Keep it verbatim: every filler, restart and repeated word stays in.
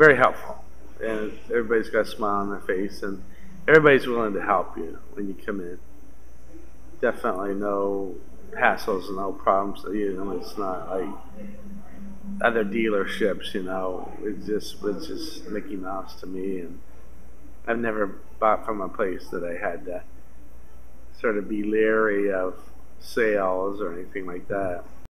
very helpful, and everybody's got a smile on their face, and everybody's willing to help you when you come in. Definitely no hassles and no problems. You know, it's not like other dealerships. You know, it just was just Mickey Mouse to me, and I've never bought from a place that I had to sort of be leery of sales or anything like that.